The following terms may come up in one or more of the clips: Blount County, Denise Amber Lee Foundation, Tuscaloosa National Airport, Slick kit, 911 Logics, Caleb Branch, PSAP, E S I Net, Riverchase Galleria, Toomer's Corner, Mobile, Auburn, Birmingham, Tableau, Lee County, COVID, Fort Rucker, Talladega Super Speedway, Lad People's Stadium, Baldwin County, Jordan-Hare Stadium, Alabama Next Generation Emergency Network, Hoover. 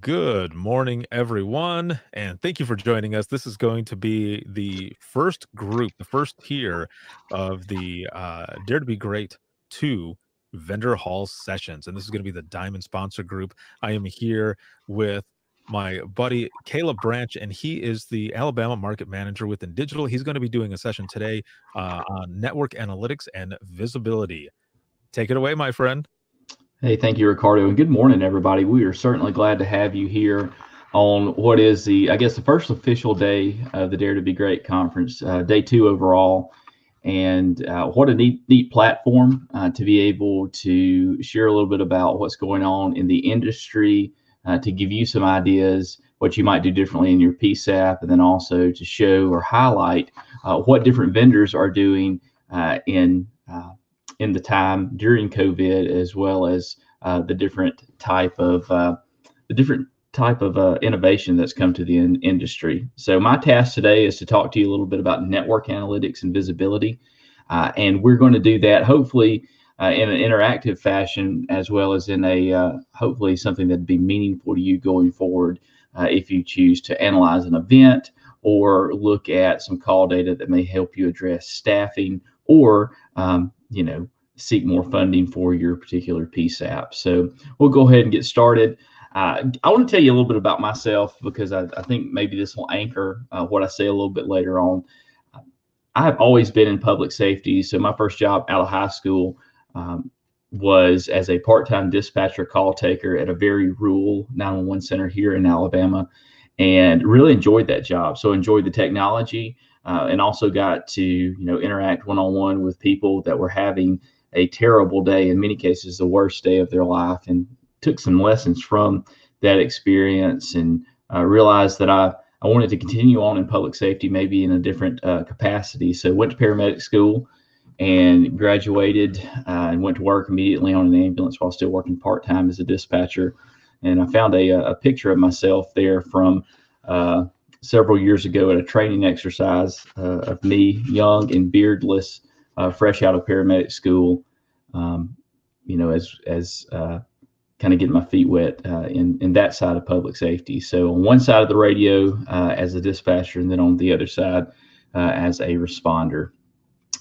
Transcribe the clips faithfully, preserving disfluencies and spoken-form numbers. Good morning, everyone, and thank you for joining us. This is going to be the first group, the first tier of the uh, Dare to Be Great two Vendor Hall Sessions, and this is going to be the Diamond Sponsor Group. I am here with my buddy Caleb Branch, and he is the Alabama Market Manager with Indigital. He's going to be doing a session today uh, on network analytics and visibility. Take it away, my friend. Hey, thank you, Ricardo, and good morning, everybody. We are certainly glad to have you here on what is the, I guess, the first official day of the Dare to Be Great conference, uh, day two overall, and uh, what a neat, neat platform uh, to be able to share a little bit about what's going on in the industry, uh, to give you some ideas, what you might do differently in your P SAP, and then also to show or highlight uh, what different vendors are doing uh, in uh, in the time during COVID, as well as uh, the different type of uh, the different type of uh, innovation that's come to the in industry. So my task today is to talk to you a little bit about network analytics and visibility, uh, and we're going to do that hopefully uh, in an interactive fashion, as well as in a uh, hopefully something that'd be meaningful to you going forward uh, if you choose to analyze an event or look at some call data that may help you address staffing or um, you know, seek more funding for your particular P SAP. So we'll go ahead and get started. Uh, I want to tell you a little bit about myself, because I, I think maybe this will anchor uh, what I say a little bit later on. I have always been in public safety. So my first job out of high school um, was as a part-time dispatcher call taker at a very rural nine one one center here in Alabama, and really enjoyed that job. So enjoyed the technology. Uh, and also got to, you know, interact one-on-one with people that were having a terrible day, in many cases the worst day of their life, and took some lessons from that experience, and uh, realized that I, I wanted to continue on in public safety, maybe in a different uh, capacity. So went to paramedic school and graduated uh, and went to work immediately on an ambulance while still working part-time as a dispatcher. And I found a, a picture of myself there from uh, several years ago at a training exercise uh, of me, young and beardless, uh, fresh out of paramedic school, um, you know, as as uh, kind of getting my feet wet uh, in, in that side of public safety. So on one side of the radio uh, as a dispatcher, and then on the other side uh, as a responder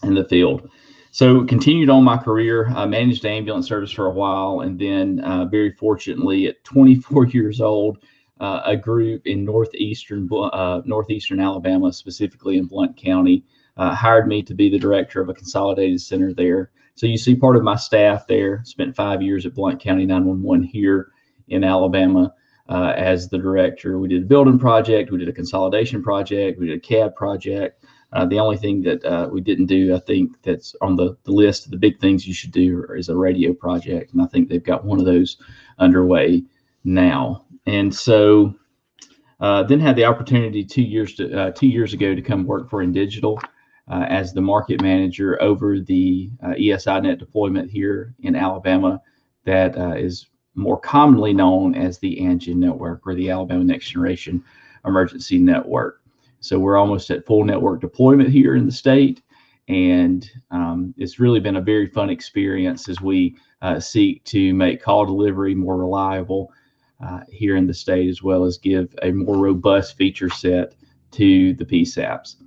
in the field. So continued on my career, I managed the ambulance service for a while, and then uh, very fortunately at twenty-four years old, Uh, a group in northeastern uh, northeastern Alabama, specifically in Blount County, uh, hired me to be the director of a consolidated center there. So you see part of my staff there. Spent five years at Blount County nine one one here in Alabama uh, as the director. We did a building project, we did a consolidation project, we did a C A D project. Uh, the only thing that uh, we didn't do, I think, that's on the, the list of the big things you should do is a radio project, and I think they've got one of those underway now. And so uh, then had the opportunity two years to, uh, two years ago to come work for Indigital uh, as the market manager over the uh, E S I Net deployment here in Alabama that uh, is more commonly known as the A N G E N network, or the Alabama Next Generation Emergency Network. So we're almost at full network deployment here in the state, and um, it's really been a very fun experience as we uh, seek to make call delivery more reliable Uh, here in the state, as well as give a more robust feature set to the P SAPs.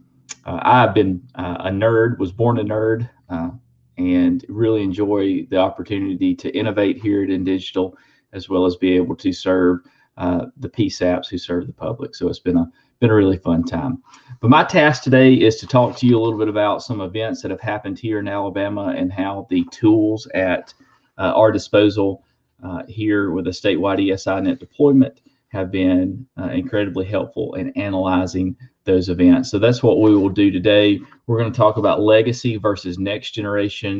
Uh, I've been uh, a nerd, was born a nerd, uh, and really enjoy the opportunity to innovate here at Indigital, as well as be able to serve uh, the P SAPs who serve the public. So it's been a, been a really fun time. But my task today is to talk to you a little bit about some events that have happened here in Alabama and how the tools at uh, our disposal Uh, here with a statewide E S I Net deployment have been uh, incredibly helpful in analyzing those events. So that's what we will do today. We're going to talk about legacy versus next generation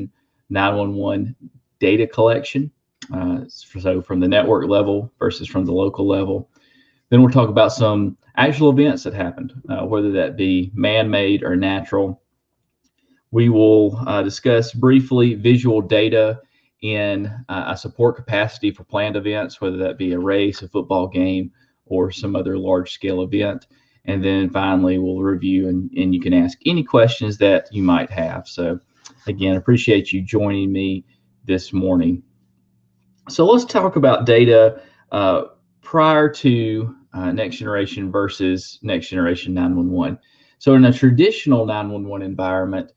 nine one one data collection. Uh, so from the network level versus from the local level. Then we'll talk about some actual events that happened, uh, whether that be man-made or natural. We will uh, discuss briefly visual data in uh, a support capacity for planned events, whether that be a race, a football game, or some other large-scale event. And then finally, we'll review, and, and you can ask any questions that you might have. So again, appreciate you joining me this morning. So let's talk about data uh, prior to uh, Next Generation versus Next Generation nine one one. So in a traditional nine one one environment,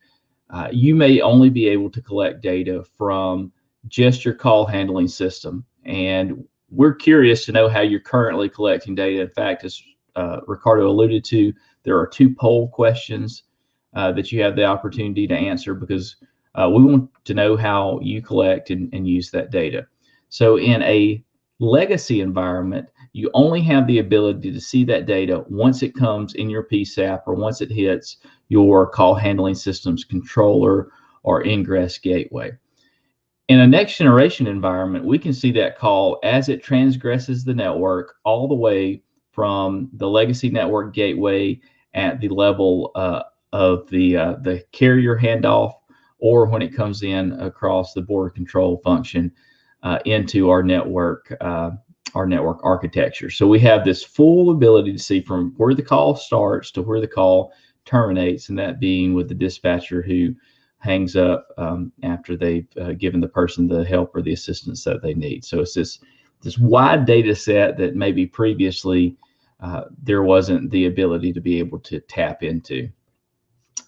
uh, you may only be able to collect data from just your call handling system. And we're curious to know how you're currently collecting data. In fact, as uh, Ricardo alluded to, there are two poll questions uh, that you have the opportunity to answer, because uh, we want to know how you collect and, and use that data. So in a legacy environment, you only have the ability to see that data once it comes in your P SAP or once it hits your call handling system's controller or ingress gateway. In a next generation environment, we can see that call as it transgresses the network all the way from the legacy network gateway at the level uh, of the, uh, the carrier handoff, or when it comes in across the border control function Uh, into our network, uh, our network architecture. So we have this full ability to see from where the call starts to where the call terminates, and that being with the dispatcher who hangs up um, after they've uh, given the person the help or the assistance that they need. So it's this this wide data set that maybe previously uh, there wasn't the ability to be able to tap into.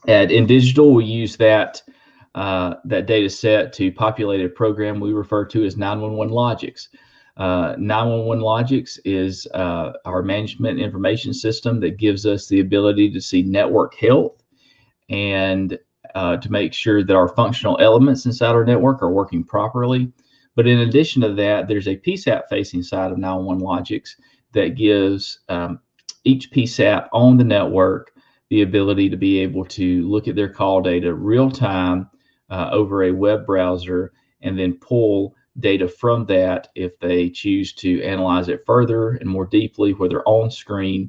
At Indigital, we use that Uh, that data set to populate a program we refer to as nine one one Logics. Uh, nine one one Logics is uh, our management information system that gives us the ability to see network health and uh, to make sure that our functional elements inside our network are working properly. But in addition to that, there's a P SAP facing side of nine one one Logics that gives um, each P SAP on the network the ability to be able to look at their call data real time Uh, over a web browser, and then pull data from that if they choose to analyze it further and more deeply, whether on screen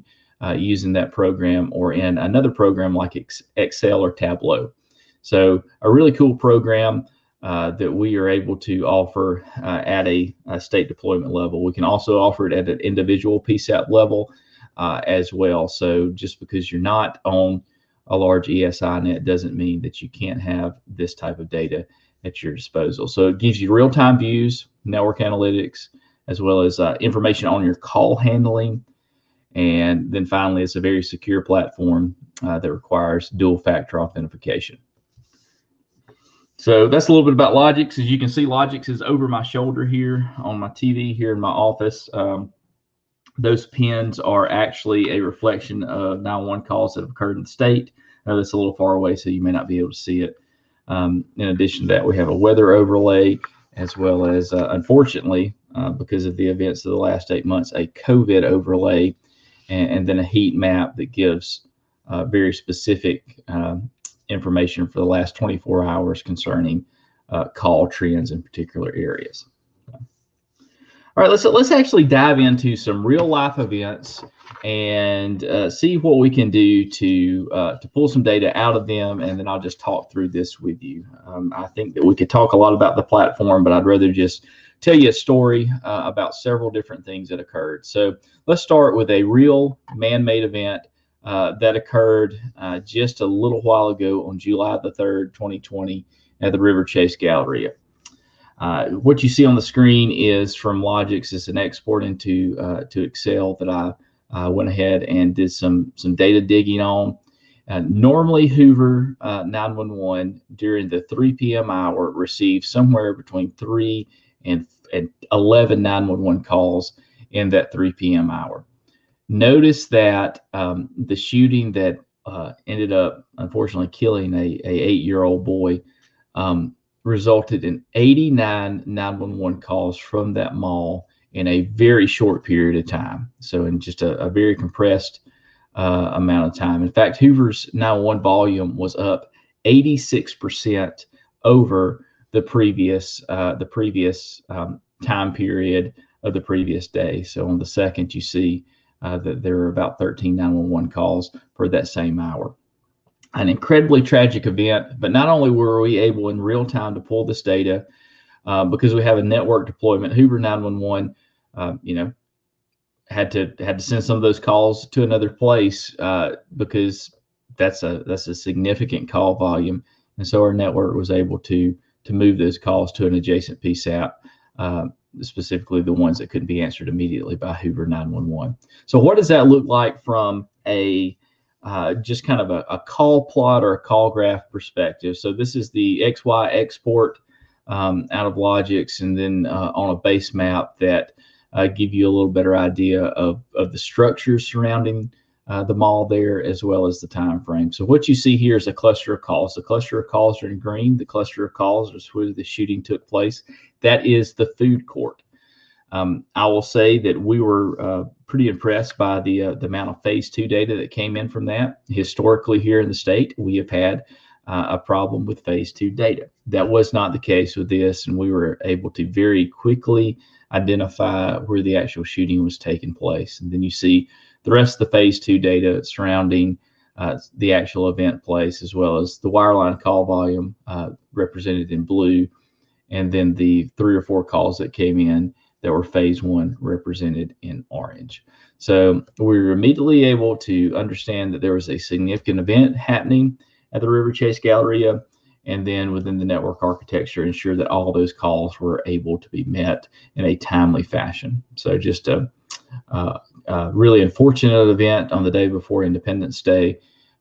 uh, using that program or in another program like Ex Excel or Tableau. So a really cool program uh, that we are able to offer uh, at a, a state deployment level. We can also offer it at an individual P SAP level uh, as well. So just because you're not on a large E S I net doesn't mean that you can't have this type of data at your disposal. So it gives you real-time views, network analytics, as well as uh, information on your call handling. And then finally, it's a very secure platform uh, that requires dual-factor authentication. So that's a little bit about Logics. As you can see, Logics is over my shoulder here on my T V here in my office. Um, Those pins are actually a reflection of nine one one calls that have occurred in the state. Now, that's a little far away, so you may not be able to see it. Um, in addition to that, we have a weather overlay, as well as, uh, unfortunately, uh, because of the events of the last eight months, a COVID overlay, and, and then a heat map that gives uh, very specific uh, information for the last twenty-four hours concerning uh, call trends in particular areas. All right, let's let's actually dive into some real life events and uh, see what we can do to uh, to pull some data out of them, and then I'll just talk through this with you. Um, I think that we could talk a lot about the platform, but I'd rather just tell you a story uh, about several different things that occurred. So let's start with a real man-made event uh, that occurred uh, just a little while ago on July the third, twenty twenty, at the Riverchase Galleria. Uh, what you see on the screen is from Logics. It's an export into uh, to Excel that I uh, went ahead and did some some data digging on. Uh, normally, Hoover uh, nine one one during the three P M hour receives somewhere between three and, and eleven nine one one calls in that three P M hour. Notice that um, the shooting that uh, ended up unfortunately killing a, a eight-year-old boy Um, resulted in eighty-nine nine one one calls from that mall in a very short period of time. So in just a, a very compressed uh, amount of time. In fact, Hoover's nine one one volume was up eighty-six percent over the previous uh, the previous um, time period of the previous day. So on the second, you see uh, that there are about thirteen nine one one calls for that same hour. An incredibly tragic event, but not only were we able in real time to pull this data uh, because we have a network deployment. Hoover nine one one, uh, you know, had to had to send some of those calls to another place uh, because that's a that's a significant call volume, and so our network was able to to move those calls to an adjacent P SAP uh, specifically the ones that couldn't be answered immediately by Hoover nine one one. So what does that look like from a uh, just kind of a, a call plot or a call graph perspective? So this is the X Y export um, out of Logics, and then uh, on a base map that uh, give you a little better idea of, of the structures surrounding Uh, the mall there, as well as the time frame. So what you see here is a cluster of calls. The cluster of calls are in green. The cluster of calls is where the shooting took place. That is the food court. Um, I will say that we were uh, pretty impressed by the uh, the amount of phase two data that came in from that. Historically, here in the state, we have had uh, a problem with phase two data. That was not the case with this, and we were able to very quickly identify where the actual shooting was taking place. And then you see the rest of the phase two data surrounding uh, the actual event place, as well as the wireline call volume uh, represented in blue, and then the three or four calls that came in that were phase one represented in orange. So we were immediately able to understand that there was a significant event happening at the Riverchase Galleria, and then within the network architecture, ensure that all those calls were able to be met in a timely fashion. So just a Uh, uh, really unfortunate event on the day before Independence Day,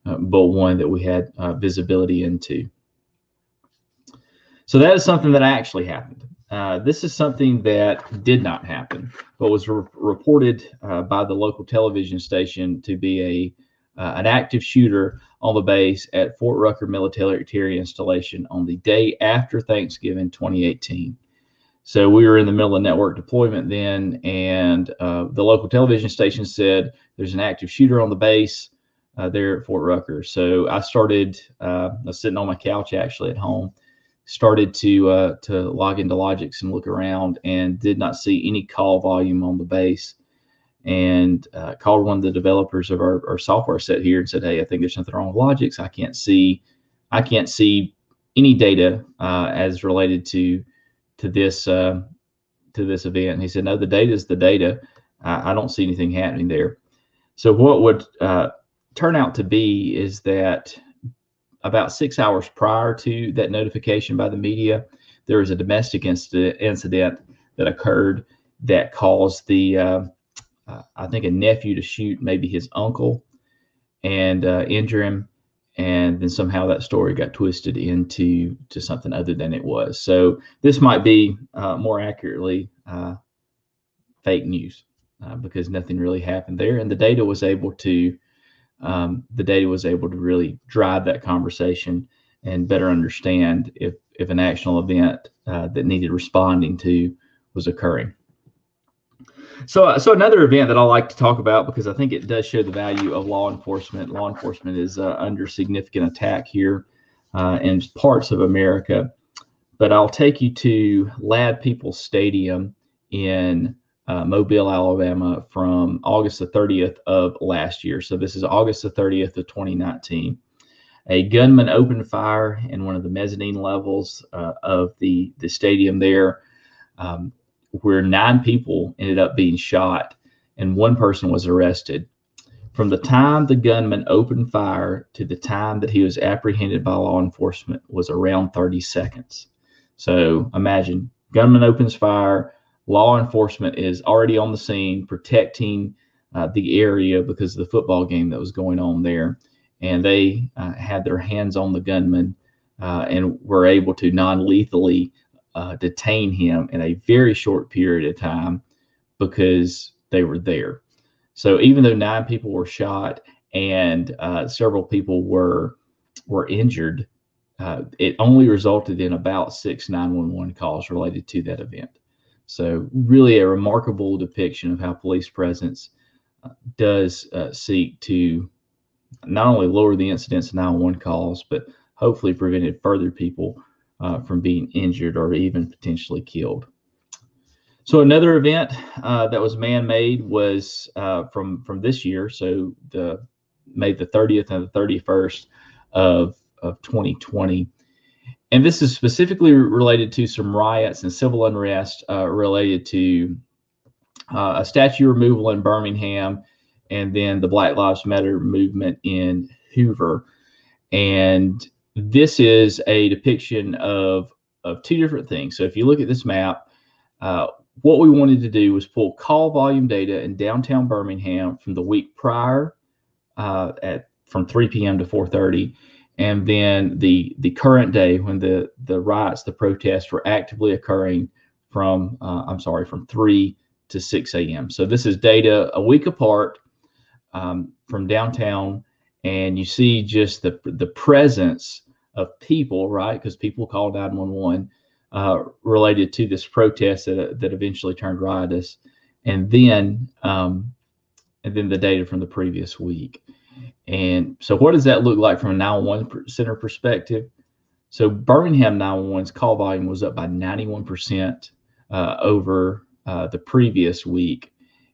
uh, but one that we had uh, visibility into. So that is something that actually happened. Uh, this is something that did not happen, but was re reported uh, by the local television station to be a uh, an active shooter on the base at Fort Rucker Military Installation on the day after Thanksgiving twenty eighteen. So we were in the middle of network deployment then, and uh, the local television station said there's an active shooter on the base uh, there at Fort Rucker. So I started, uh, I was sitting on my couch actually at home, started to uh, to log into Logics and look around, and did not see any call volume on the base. And uh, called one of the developers of our, our software set here and said, "Hey, I think there's something wrong with Logics. I can't see, I can't see any data uh, as related to." to this uh, to this event. And he said, "No, the data is the data. I, I don't see anything happening there." So what would uh, turn out to be is that about six hours prior to that notification by the media, there was a domestic incident, incident that occurred that caused the, uh, uh, I think, a nephew to shoot maybe his uncle and uh, injure him. And then somehow that story got twisted into to something other than it was. So this might be uh, more accurately uh, fake news uh, because nothing really happened there, and the data was able to um, the data was able to really drive that conversation and better understand if if an actual event uh, that needed responding to was occurring. So, so another event that I like to talk about, because I think it does show the value of law enforcement. Law enforcement is uh, under significant attack here uh, in parts of America. But I'll take you to Lad People's Stadium in uh, Mobile, Alabama, from August the thirtieth of last year. So this is August the thirtieth of twenty nineteen. A gunman opened fire in one of the mezzanine levels uh, of the, the stadium there, Um, where nine people ended up being shot and one person was arrested. From the time the gunman opened fire to the time that he was apprehended by law enforcement was around thirty seconds. So imagine, gunman opens fire, law enforcement is already on the scene protecting uh, the area because of the football game that was going on there. And they uh, had their hands on the gunman uh, and were able to non-lethally Uh, detain him in a very short period of time because they were there. So even though nine people were shot and uh, several people were were injured, uh, it only resulted in about six nine one one calls related to that event. So really a remarkable depiction of how police presence uh, does uh, seek to not only lower the incidence of nine one one calls, but hopefully prevented further people Uh, from being injured or even potentially killed. So another event uh, that was man-made was uh, from from this year, so the May the thirtieth and the thirty-first of of twenty twenty, and this is specifically related to some riots and civil unrest uh, related to uh, a statue removal in Birmingham, and then the Black Lives Matter movement in Hoover. And this is a depiction of, of two different things. So if you look at this map, uh, what we wanted to do was pull call volume data in downtown Birmingham from the week prior uh, at from three p m to four thirty, and then the the current day when the the riots, the protests were actively occurring from uh, I'm sorry from three to six a m So this is data a week apart um, from downtown, and you see just the the presence of people, right? Because people called nine one one uh, related to this protest that that eventually turned riotous, and then um, and then the data from the previous week. And so what does that look like from a nine one one center perspective? So Birmingham nine one one's call volume was up by ninety-one percent uh, over uh, the previous week.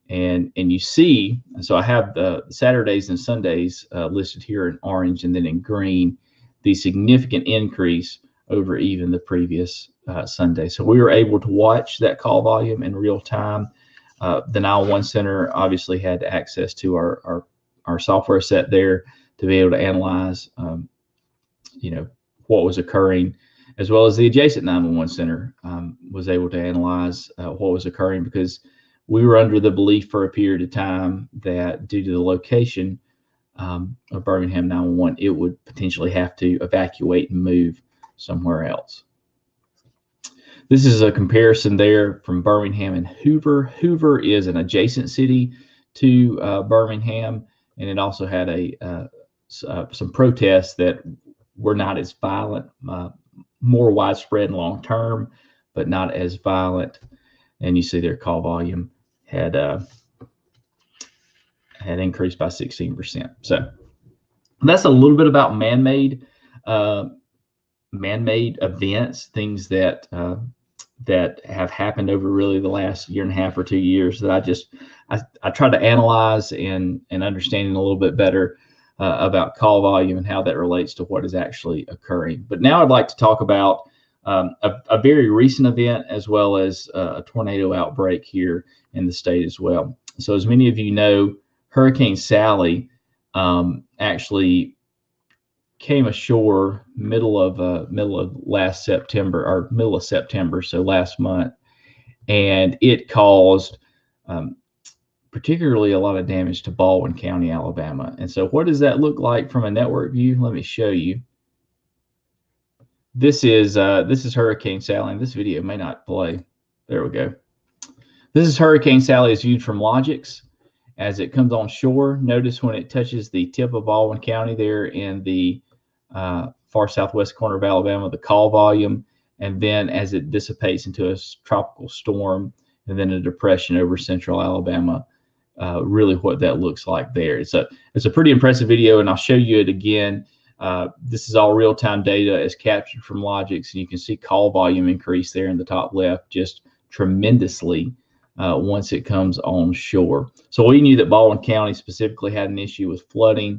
And, and you see, so I have the Saturdays and Sundays uh, listed here in orange and then in green, the significant increase over even the previous uh, Sunday. So we were able to watch that call volume in real time. Uh, the nine one one center obviously had access to our, our our software set there to be able to analyze, um, you know, what was occurring, as well as the adjacent nine one one center um, was able to analyze uh, what was occurring, because we were under the belief for a period of time that due to the location um, of Birmingham nine one one, it would potentially have to evacuate and move somewhere else. This is a comparison there from Birmingham and Hoover. Hoover is an adjacent city to uh, Birmingham. And it also had a uh, uh, some protests that were not as violent, uh, more widespread and long term, but not as violent. And you see their call volume had uh, had increased by sixteen percent. So that's a little bit about man-made uh, man-made events, things that uh, that have happened over really the last year and a half or two years that I just, I, I try to analyze and, and understanding a little bit better uh, about call volume and how that relates to what is actually occurring. But now I'd like to talk about um, a, a very recent event, as well as uh, a tornado outbreak here in the state as well. So as many of you know, Hurricane Sally um, actually came ashore middle of uh, middle of last September or middle of September, so last month, and it caused um, particularly a lot of damage to Baldwin County, Alabama. And so what does that look like from a network view? Let me show you. This is uh, this is Hurricane Sally, and this video may not play. There we go. This is Hurricane Sally as viewed from Logics. As it comes on shore, notice when it touches the tip of Baldwin County there in the Uh, far southwest corner of Alabama, the call volume, and then as it dissipates into a tropical storm and then a depression over central Alabama, uh, really what that looks like there. It's a, it's a pretty impressive video, and I'll show you it again. Uh, this is all real-time data as captured from Logics, and you can see call volume increase there in the top left just tremendously uh, once it comes on shore. So we knew that Baldwin County specifically had an issue with flooding,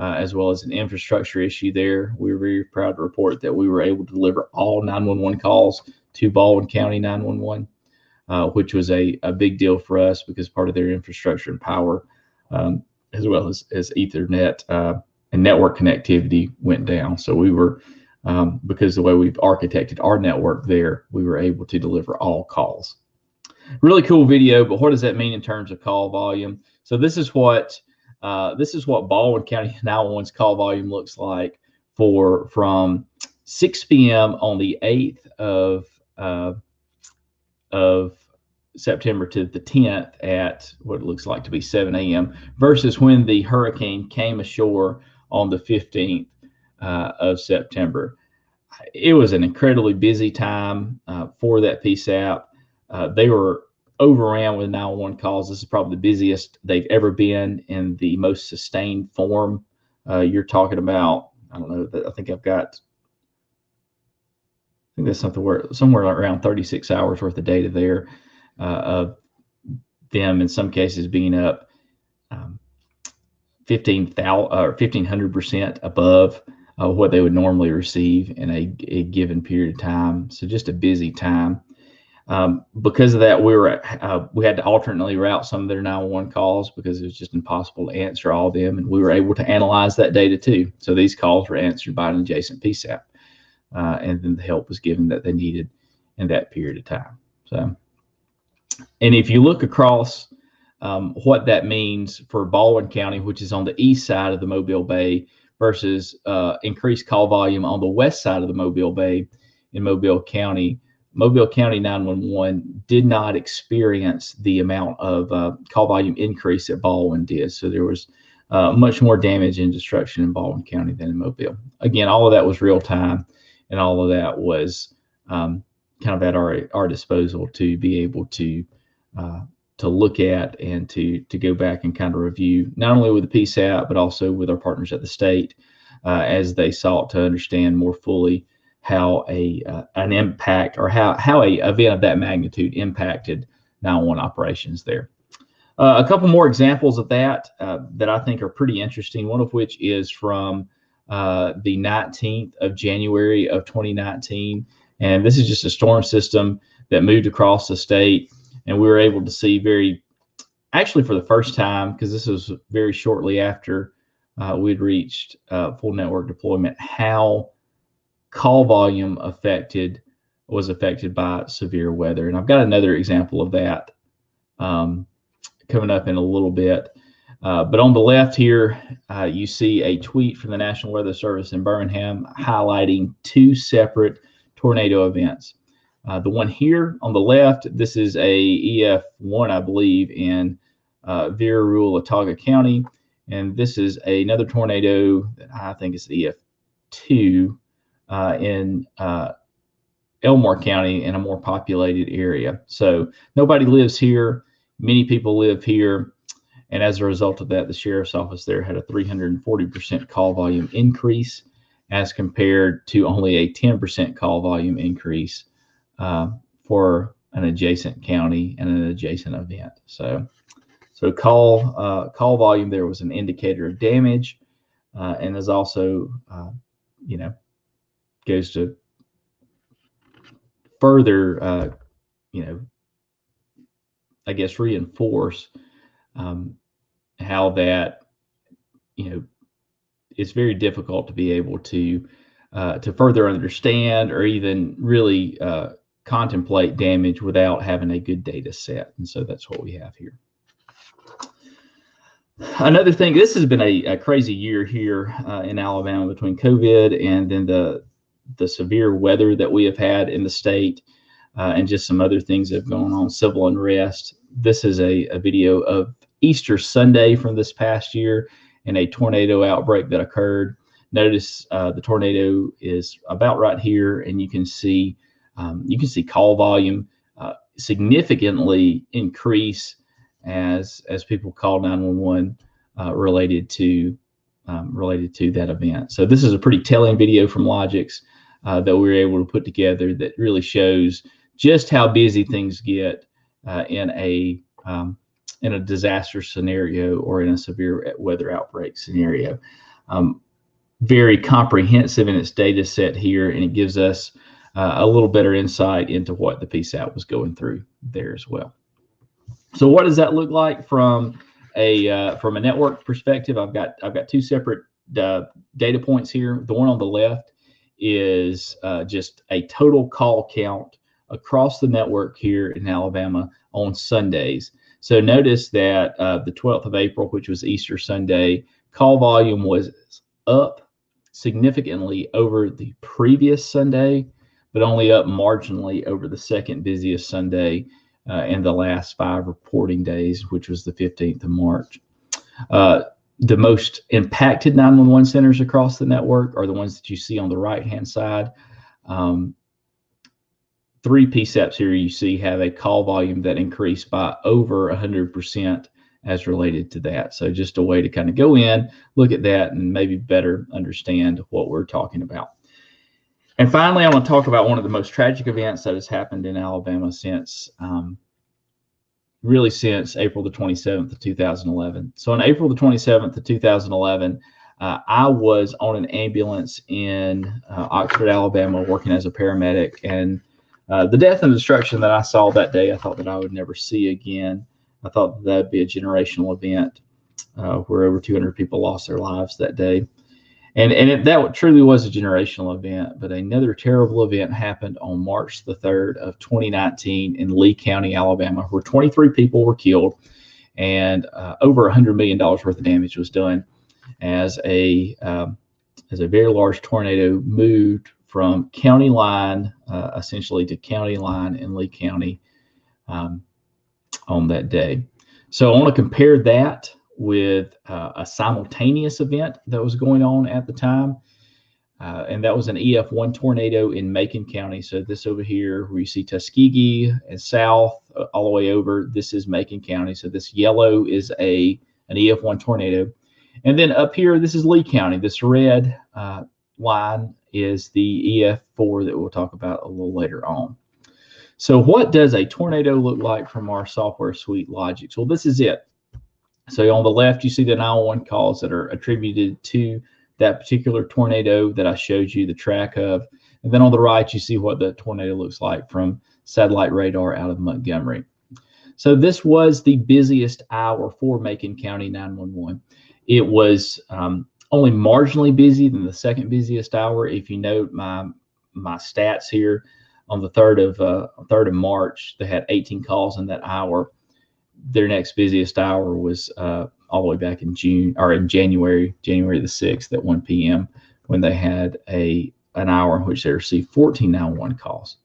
Uh, as well as an infrastructure issue there. We were very proud to report that we were able to deliver all nine one one calls to Baldwin County nine one one, uh, which was a, a big deal for us because part of their infrastructure and power, um, as well as, as Ethernet uh, and network connectivity went down. So we were, um, because the way we've architected our network there, we were able to deliver all calls. Really cool video, but what does that mean in terms of call volume? So this is what Uh, this is what Baldwin County nine one one's call volume looks like for from six p m on the eighth of uh, of September to the tenth at what it looks like to be seven a m versus when the hurricane came ashore on the fifteenth uh, of September. It was an incredibly busy time uh, for that P SAP. Uh, they were overran with nine one one calls. This is probably the busiest they've ever been in the most sustained form. Uh, you're talking about, I don't know, I think I've got, I think that's something where, somewhere around thirty-six hours worth of data there uh, of them in some cases being up um, fifteen thousand or fifteen hundred percent above uh, what they would normally receive in a, a given period of time. So just a busy time. Um, because of that, we were uh, we had to alternately route some of their nine one one calls because it was just impossible to answer all of them, and we were able to analyze that data too. So these calls were answered by an adjacent P SAP, uh, and then the help was given that they needed in that period of time. So And if you look across um, what that means for Baldwin County, which is on the east side of the Mobile Bay, versus uh, increased call volume on the west side of the Mobile Bay in Mobile County, Mobile County nine one one did not experience the amount of uh, call volume increase that Baldwin did. So there was uh, much more damage and destruction in Baldwin County than in Mobile. Again, all of that was real time, and all of that was um, kind of at our our disposal to be able to uh, to look at and to to go back and kind of review, not only with the P SAP, but also with our partners at the state uh, as they sought to understand more fully how a uh, an impact or how how a event of that magnitude impacted nine one one operations there. Uh, a couple more examples of that uh, that I think are pretty interesting. One of which is from uh, the nineteenth of January of twenty nineteen, and this is just a storm system that moved across the state, and we were able to see very, actually for the first time, because this was very shortly after uh, we'd reached uh, full network deployment, how call volume affected was affected by severe weather. And I've got another example of that um, coming up in a little bit. Uh, but on the left here, uh, you see a tweet from the National Weather Service in Birmingham highlighting two separate tornado events. Uh, the one here on the left, this is a E F one, I believe, in uh, Vera Rural, Autauga County. And this is a, another tornado that I think is E F two. Uh, in uh, Elmore County, in a more populated area. So nobody lives here. Many people live here. And as a result of that, the sheriff's office there had a three hundred forty percent call volume increase as compared to only a ten percent call volume increase uh, for an adjacent county and an adjacent event. So, so call, uh, call volume there was an indicator of damage uh, and is also, uh, you know, goes to further, uh, you know, I guess, reinforce um, how that, you know, it's very difficult to be able to, uh, to further understand or even really uh, contemplate damage without having a good data set. And so that's what we have here. Another thing, this has been a, a crazy year here uh, in Alabama between COVID and then the, the severe weather that we have had in the state uh, and just some other things that have gone on, civil unrest. This is a, a video of Easter Sunday from this past year and a tornado outbreak that occurred. Notice uh, the tornado is about right here, and you can see um, you can see call volume uh, significantly increase as as people call nine one one uh, related to um, related to that event. So this is a pretty telling video from Logics Uh, that we were able to put together that really shows just how busy things get uh, in a um, in a disaster scenario or in a severe weather outbreak scenario. Um, very comprehensive in its data set here, and it gives us uh, a little better insight into what the P SAP was going through there as well. So what does that look like from a uh, from a network perspective? I've got I've got two separate uh, data points here. The one on the left is uh, just a total call count across the network here in Alabama on Sundays. So notice that uh, the twelfth of April, which was Easter Sunday, call volume was up significantly over the previous Sunday, but only up marginally over the second busiest Sunday uh, in the last five reporting days, which was the fifteenth of March. Uh, The most impacted nine one one centers across the network are the ones that you see on the right-hand side. Um, three P SAPs here you see have a call volume that increased by over one hundred percent as related to that. So just a way to kind of go in, look at that, and maybe better understand what we're talking about. And finally, I want to talk about one of the most tragic events that has happened in Alabama since um, really since April the twenty-seventh of two thousand eleven. So on April the twenty-seventh of two thousand eleven, uh, I was on an ambulance in uh, Oxford, Alabama, working as a paramedic. And uh, the death and destruction that I saw that day, I thought that I would never see again. I thought that would be a generational event uh, where over two hundred people lost their lives that day. And, and it, that truly was a generational event, but another terrible event happened on March the third of twenty nineteen in Lee County, Alabama, where twenty-three people were killed and uh, over one hundred million dollars worth of damage was done as a um, as a very large tornado moved from county line, uh, essentially to county line in Lee County um, on that day. So I want to compare that with uh, a simultaneous event that was going on at the time. Uh, and that was an E F one tornado in Macon County. So this over here where you see Tuskegee and south uh, all the way over, this is Macon County. So this yellow is a an E F one tornado. And then up here, this is Lee County. This red uh, line is the E F four that we'll talk about a little later on. So what does a tornado look like from our software suite Logics? Well, this is it. So on the left, you see the nine one one calls that are attributed to that particular tornado that I showed you the track of. And then on the right, you see what the tornado looks like from satellite radar out of Montgomery. So this was the busiest hour for Macon County nine one one. It was um, only marginally busy than the second busiest hour. If you note my, my stats here, on the third of, uh, third of March, they had eighteen calls in that hour. Their next busiest hour was uh, all the way back in June or in January, January the sixth at one P M when they had a an hour in which they received fourteen nine one one calls.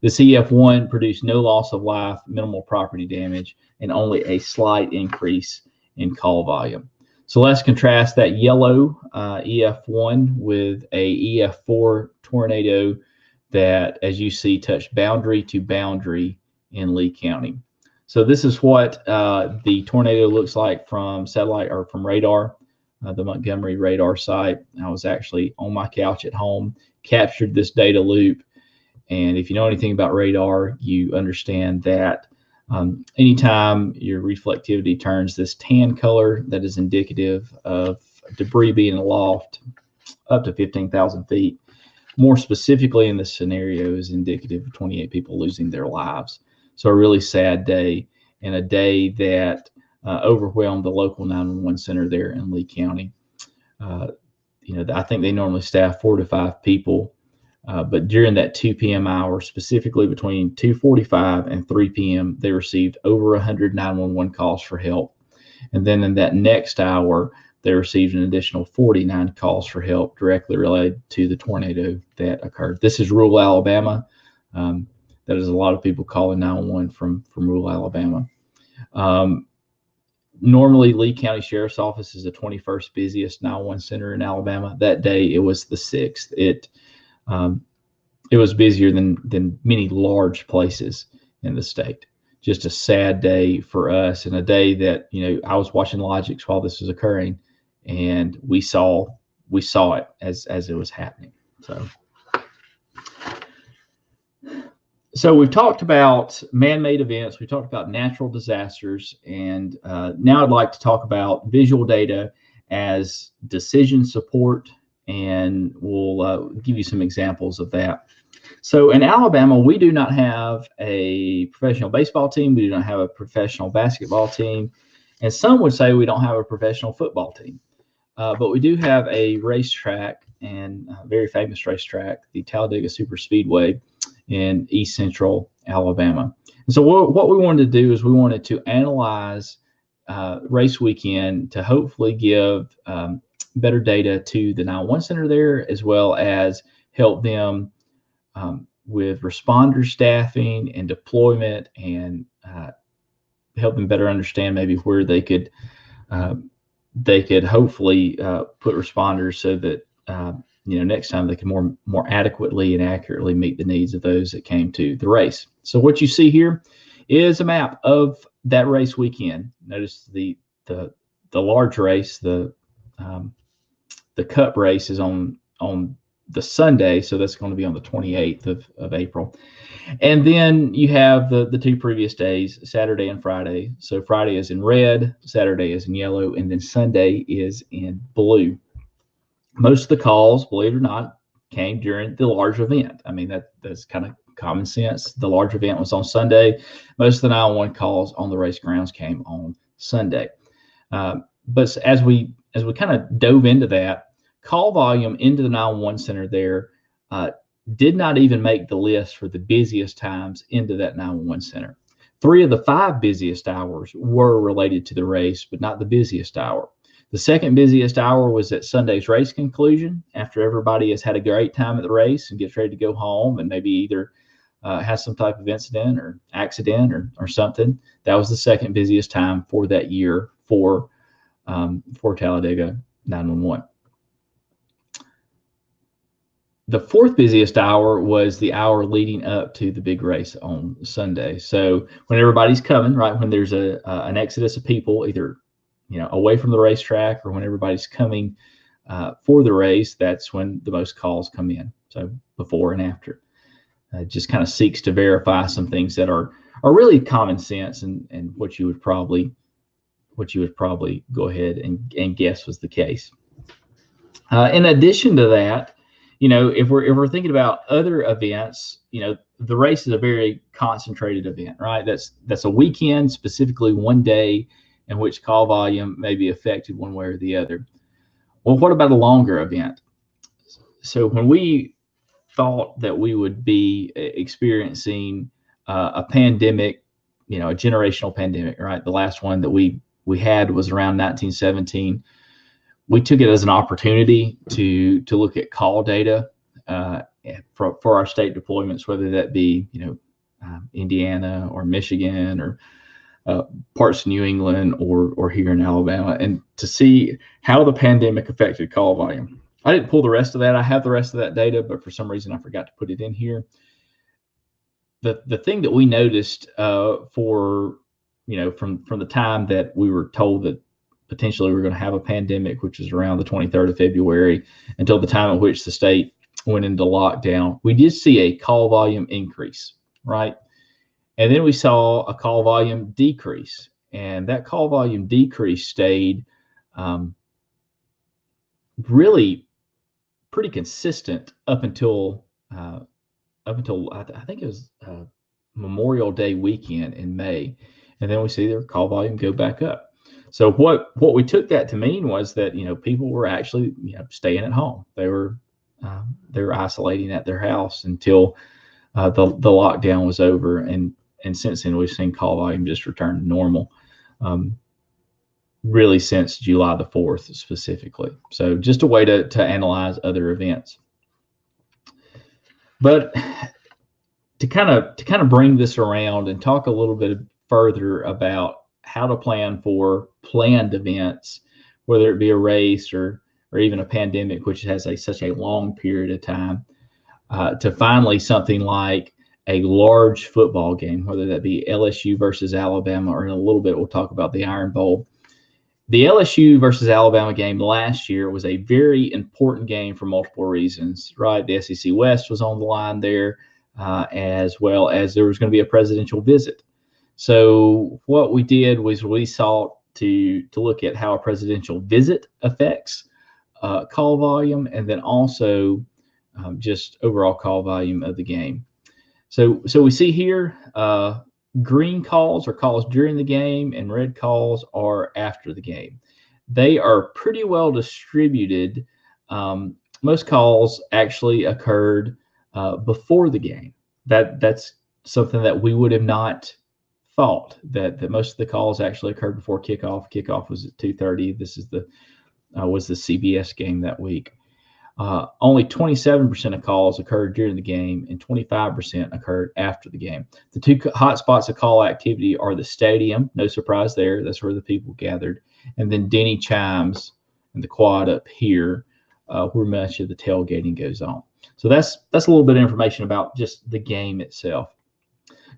The E F one produced no loss of life, minimal property damage, and only a slight increase in call volume. So let's contrast that yellow uh, E F one with a E F four tornado that, as you see, touched boundary to boundary in Lee County. So this is what uh, the tornado looks like from satellite or from radar, uh, the Montgomery radar site. I was actually on my couch at home, captured this data loop. And if you know anything about radar, you understand that um, anytime your reflectivity turns this tan color, that is indicative of debris being aloft up to fifteen thousand feet. More specifically in this scenario is indicative of twenty-eight people losing their lives. So a really sad day, and a day that uh, overwhelmed the local nine one one center there in Lee County. Uh, you know, I think they normally staff four to five people, uh, but during that two P M hour, specifically between two forty-five and three P M, they received over one hundred nine one one calls for help. And then in that next hour, they received an additional forty-nine calls for help directly related to the tornado that occurred. This is rural Alabama. Um, That is a lot of people calling nine one one from, from rural Alabama. Um, normally, Lee County Sheriff's Office is the twenty-first busiest nine one one center in Alabama. That day, it was the sixth. It um, it was busier than, than many large places in the state. Just a sad day for us, and a day that, you know, I was watching Logics while this was occurring, and we saw we saw it as as it was happening. So. So we've talked about man-made events, we talked about natural disasters, and uh, now I'd like to talk about visual data as decision support, and we'll uh, give you some examples of that. So in Alabama, we do not have a professional baseball team, we do not have a professional basketball team, and some would say we don't have a professional football team. Uh, but we do have a racetrack, and a very famous racetrack, the Talladega Super Speedway in East Central Alabama. And so what, what we wanted to do is we wanted to analyze uh, race weekend to hopefully give um, better data to the nine one one center there, as well as help them um, with responder staffing and deployment, and uh, help them better understand maybe where they could uh, they could hopefully uh, put responders so that uh, you know, next time they can more more adequately and accurately meet the needs of those that came to the race. So what you see here is a map of that race weekend. Notice the the the large race, the um, the cup race is on on the Sunday, so that's going to be on the twenty-eighth of, of April. And then you have the, the two previous days, Saturday and Friday. So Friday is in red, Saturday is in yellow, and then Sunday is in blue. Most of the calls, believe it or not, came during the large event. I mean, that that's kind of common sense. The large event was on Sunday. Most of the nine one one calls on the race grounds came on Sunday. Uh, but as we as we kind of dove into that, Call volume into the nine one one center there uh, did not even make the list for the busiest times into that nine one one center. Three of the five busiest hours were related to the race, but not the busiest hour. The second busiest hour was at Sunday's race conclusion, after everybody has had a great time at the race and gets ready to go home and maybe either uh, has some type of incident or accident or, or something. That was the second busiest time for that year for, um, for Talladega nine one one. The fourth busiest hour was the hour leading up to the big race on Sunday. So when everybody's coming, right, when there's a uh, an exodus of people, either you know away from the racetrack or when everybody's coming uh, for the race, that's when the most calls come in. So before and after, uh, just kind of seeks to verify some things that are are really common sense and and what you would probably what you would probably go ahead and and guess was the case. Uh, in addition to that, you know, if we're if we're thinking about other events, you know, the race is a very concentrated event, right? That's that's a weekend, specifically one day, in which call volume may be affected one way or the other. Well, what about a longer event? So when we thought that we would be experiencing uh, a pandemic, you know, a generational pandemic, right? The last one that we we had was around nineteen seventeen. We took it as an opportunity to to look at call data uh, for, for our state deployments, whether that be, you know, uh, Indiana or Michigan or uh, parts of New England or or here in Alabama, and to see how the pandemic affected call volume. I didn't pull the rest of that. I have the rest of that data, but for some reason I forgot to put it in here. The the thing that we noticed uh, for, you know, from, from the time that we were told that potentially we're going to have a pandemic, which is around the twenty-third of February, until the time at which the state went into lockdown, we did see a call volume increase, right? And then we saw a call volume decrease, and that call volume decrease stayed um, really pretty consistent up until uh, up until I, th I think it was uh, Memorial Day weekend in May, and then we see their call volume go back up. So what what we took that to mean was that, you know, people were actually, you know, staying at home. They were um, they were isolating at their house until uh, the the lockdown was over, and and since then we've seen call volume just return to normal, um, really since July the fourth specifically. So just a way to to analyze other events, but to kind of to kind of bring this around and talk a little bit further about how to plan for planned events, whether it be a race or or even a pandemic, which has a such a long period of time, uh, to finally something like a large football game, whether that be L S U versus Alabama, or in a little bit we'll talk about the Iron Bowl. The L S U versus Alabama game last year was a very important game for multiple reasons, right? The S E C West was on the line there, uh, as well as there was going to be a presidential visit. So what we did was we sought to to look at how a presidential visit affects uh, call volume, and then also um, just overall call volume of the game. So so we see here uh, green calls are calls during the game, and red calls are after the game. They are pretty well distributed. Um, most calls actually occurred uh, before the game. That that's something that we would have not thought, that that most of the calls actually occurred before kickoff. Kickoff was at two thirty. This is the uh, was the C B S game that week. Uh, only twenty-seven percent of calls occurred during the game, and twenty-five percent occurred after the game. The two hot spots of call activity are the stadium. No surprise there. That's where the people gathered, and then Denny Chimes and the quad up here, uh, where much of the tailgating goes on. So that's that's a little bit of information about just the game itself.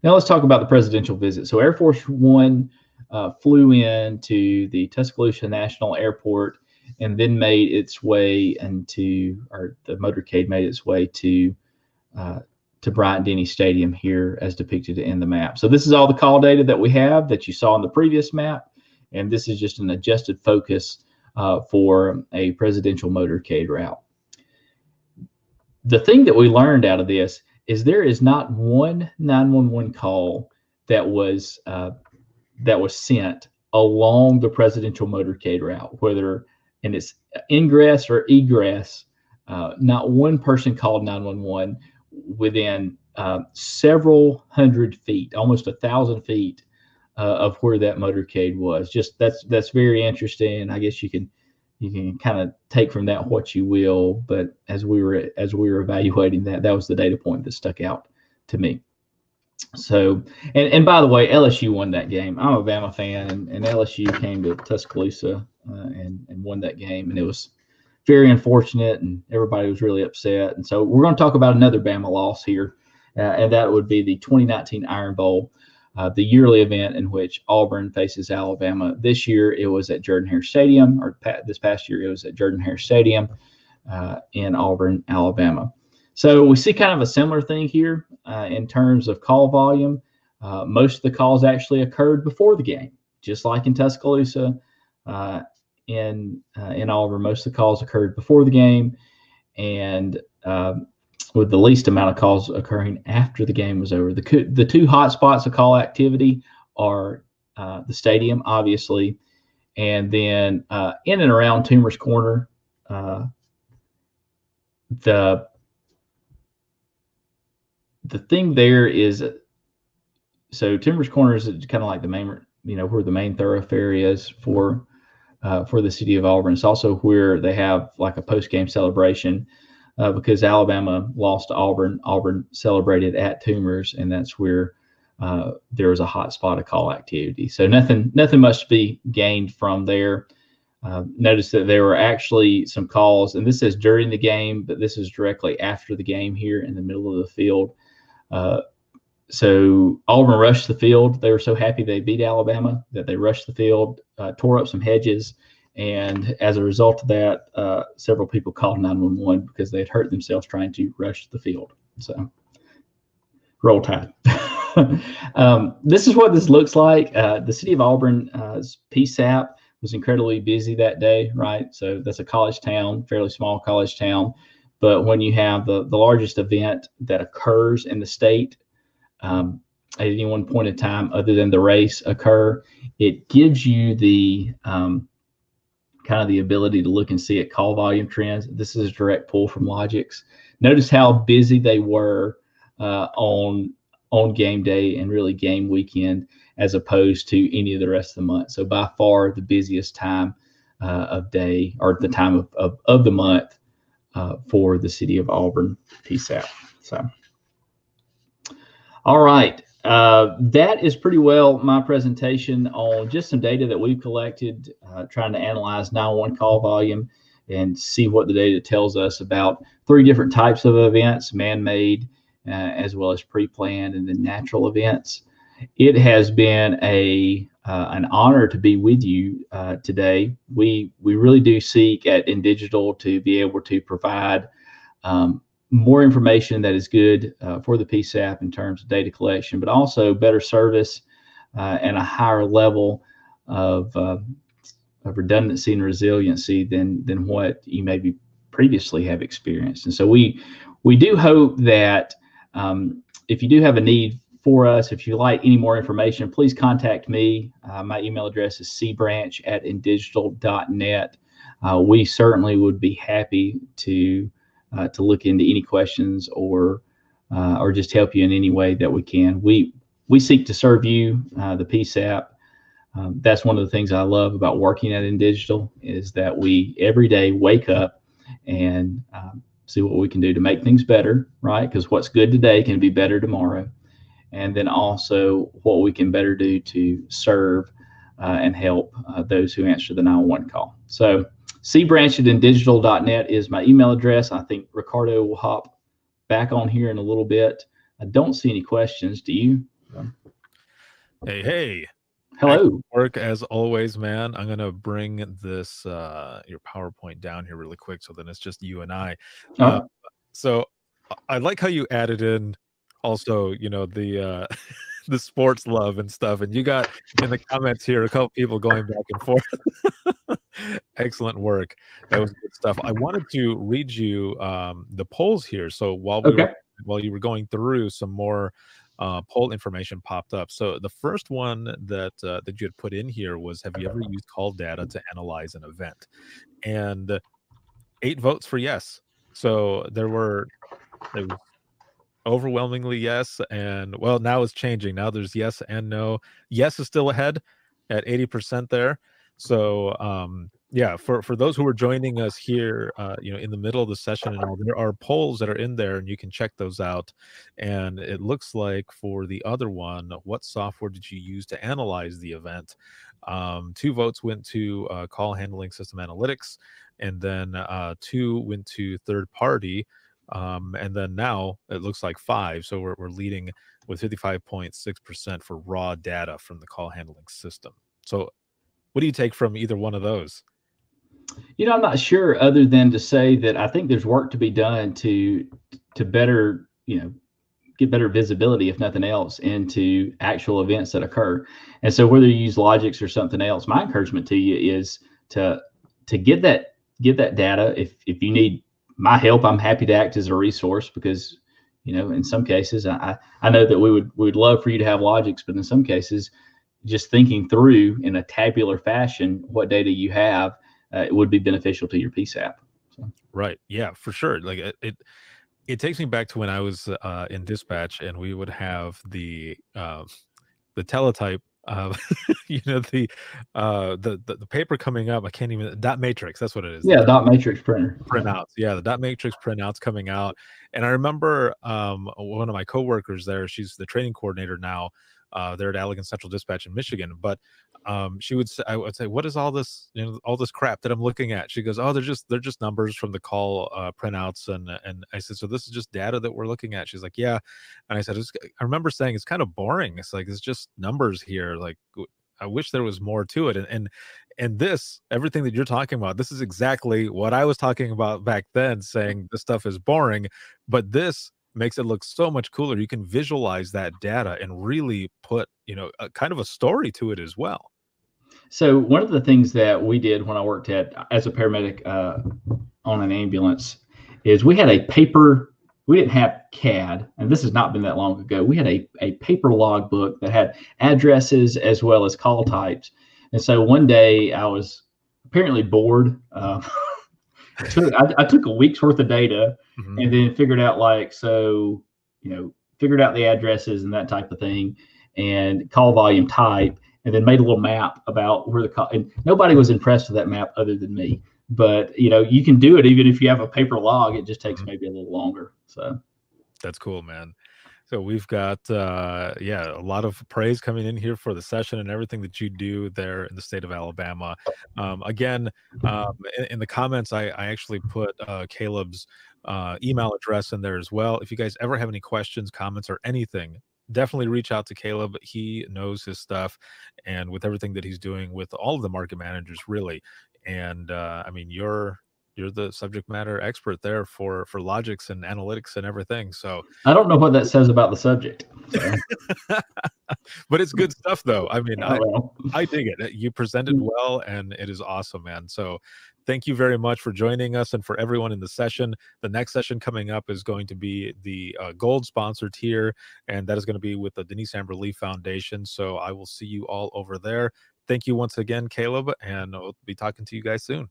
Now let's talk about the presidential visit. So Air Force One uh, flew in to the Tuscaloosa National Airport and then made its way into, or the motorcade made its way to uh, to Bryant-Denny Stadium here as depicted in the map. So this is all the call data that we have that you saw in the previous map, and this is just an adjusted focus uh, for a presidential motorcade route. The thing that we learned out of this is there is not one nine one one call that was uh, that was sent along the presidential motorcade route, whether and it's ingress or egress. Uh, not one person called nine one one within uh, several hundred feet, almost a thousand feet uh, of where that motorcade was. Just that's that's very interesting. I guess you can you can kind of take from that what you will. But as we were as we were evaluating that, that was the data point that stuck out to me. So, and, and by the way, L S U won that game. I'm a Bama fan, and, and L S U came to Tuscaloosa uh, and, and won that game. And it was very unfortunate, and everybody was really upset. And so we're going to talk about another Bama loss here, uh, and that would be the twenty nineteen Iron Bowl, uh, the yearly event in which Auburn faces Alabama. This year it was at Jordan-Hare Stadium, or pa this past year it was at Jordan-Hare Stadium uh, in Auburn, Alabama. So we see kind of a similar thing here uh, in terms of call volume. Uh, most of the calls actually occurred before the game, just like in Tuscaloosa. Uh, in uh, in Auburn, most of the calls occurred before the game, and uh, with the least amount of calls occurring after the game was over. The, the two hot spots of call activity are uh, the stadium, obviously, and then uh, in and around Toomer's Corner, uh, the The thing there is, so Toomer's Corner is kind of like the main, you know, where the main thoroughfare is for uh, for the city of Auburn. It's also where they have like a post-game celebration uh, because Alabama lost to Auburn. Auburn celebrated at Toomer's, and that's where uh, there was a hot spot of call activity. So nothing, nothing much to be gained from there. Uh, notice that there were actually some calls, and this says during the game, but this is directly after the game here in the middle of the field. Uh, so Auburn rushed the field. They were so happy they beat Alabama that they rushed the field, uh, tore up some hedges, and as a result of that, uh, several people called nine one one because they had hurt themselves trying to rush the field. So roll tide. um, this is what this looks like. Uh, the city of Auburn's uh, P S A P was incredibly busy that day, right? So that's a college town, fairly small college town. But when you have the, the largest event that occurs in the state um, at any one point in time, other than the race occur, it gives you the um, kind of the ability to look and see at call volume trends. This is a direct pull from Logics. Notice how busy they were uh, on, on game day and really game weekend as opposed to any of the rest of the month. So by far the busiest time uh, of day, or the time of, of, of the month, Uh, for the city of Auburn P S A P. So, all right, uh, that is pretty well my presentation on just some data that we've collected, uh, trying to analyze nine one one call volume and see what the data tells us about three different types of events: man-made, uh, as well as pre-planned, and then natural events. It has been a uh, an honor to be with you uh, today. We we really do seek at Indigital to be able to provide um, more information that is good uh, for the P S A P in terms of data collection, but also better service uh, and a higher level of, uh, of redundancy and resiliency than than what you maybe previously have experienced. And so we we do hope that um, if you do have a need for us, if you like any more information, please contact me. Uh, my email address is c branch at indigital dot net. Uh, we certainly would be happy to uh, to look into any questions or uh, or just help you in any way that we can. We we seek to serve you, uh, the P S A P. Um, that's one of the things I love about working at Indigital, is that we every day wake up and um, see what we can do to make things better, right? Because what's good today can be better tomorrow. And then also what we can better do to serve uh, and help uh, those who answer the nine one one call. So c branch at indigital dot net is my email address. I think Ricardo will hop back on here in a little bit. I don't see any questions. Do you? Hey, hey. Hello. Work as always, man. I'm going to bring this, uh, your PowerPoint down here really quick, so then it's just you and I. Uh, uh, so I like how you added in also, you know, the uh the sports love and stuff, and you got in the comments here a couple people going back and forth. Excellent work. That was good stuff. I wanted to read you um the polls here. So while we okay. were, while you were going through some more uh, poll information popped up. So the first one that uh, that you had put in here was, have you ever used call data to analyze an event? And eight votes for yes. So there were there was overwhelmingly yes. And well, now it's changing. Now there's yes and no. Yes is still ahead at eighty percent there. So um, yeah, for, for those who are joining us here, uh, you know, in the middle of the session and all, there are polls that are in there and you can check those out. And it looks like for the other one, what software did you use to analyze the event? Um, two votes went to uh, call handling system analytics, and then uh, two went to third party. Um, and then now it looks like five. So we're, we're leading with fifty-five point six percent for raw data from the call handling system. So what do you take from either one of those? You know, I'm not sure, other than to say that I think there's work to be done to to better, you know, get better visibility, if nothing else, into actual events that occur. And so whether you use Logics or something else, my encouragement to you is to to get that get that data. If if you need my help, I'm happy to act as a resource, because, you know, in some cases I I know that we would we would love for you to have Logics, but in some cases, just thinking through in a tabular fashion what data you have, uh, it would be beneficial to your P SAP. So. Right. Yeah, for sure. Like it, it, it takes me back to when I was uh, in dispatch, and we would have the uh, the teletype, uh, you know, the, uh, the the the paper coming up. I can't even dot matrix. That's what it is. Yeah, the dot matrix printer printouts. Yeah, the dot matrix printouts coming out. And I remember um, one of my coworkers there. She's the training coordinator now. Uh, they're at Allegan Central Dispatch in Michigan, but um, she would say, I would say, "What is all this, you know, all this crap that I'm looking at?" She goes, "Oh, they're just they're just numbers from the call uh, printouts." And and I said, "So this is just data that we're looking at?" She's like, "Yeah." And I said, it's, "I remember saying it's kind of boring. It's like it's just numbers here. Like I wish there was more to it." And and and this, everything that you're talking about, this is exactly what I was talking about back then, saying this stuff is boring, but this makes it look so much cooler. You can visualize that data and really put, you know, a kind of a story to it as well. So one of the things that we did when I worked at as a paramedic uh, on an ambulance is we had a paper, we didn't have C A D, and this has not been that long ago. We had a, a paper log book that had addresses as well as call types. And so one day I was apparently bored. Uh, I, took, I, I took a week's worth of data, mm-hmm. and then figured out, like, so, you know, figured out the addresses and that type of thing, and call volume type, and then made a little map about where the call, and nobody was impressed with that map other than me. But, you know, you can do it even if you have a paper log. It just takes mm-hmm. maybe a little longer. So that's cool, man. So we've got, uh, yeah, a lot of praise coming in here for the session and everything that you do there in the state of Alabama. Um, again, um, in, in the comments, I, I actually put uh, Caleb's uh, email address in there as well. If you guys ever have any questions, comments, or anything, definitely reach out to Caleb. He knows his stuff, and with everything that he's doing with all of the market managers, really. And uh, I mean, you're... You're the subject matter expert there for, for Logics and analytics and everything. So I don't know what that says about the subject, so. But it's good stuff though. I mean, I, I dig it. You presented well, and it is awesome, man. So thank you very much for joining us, and for everyone in the session. The next session coming up is going to be the uh, gold sponsor tier, and that is going to be with the Denise Amber Lee Foundation. So I will see you all over there. Thank you once again, Caleb, and I'll be talking to you guys soon.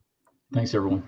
Thanks, everyone.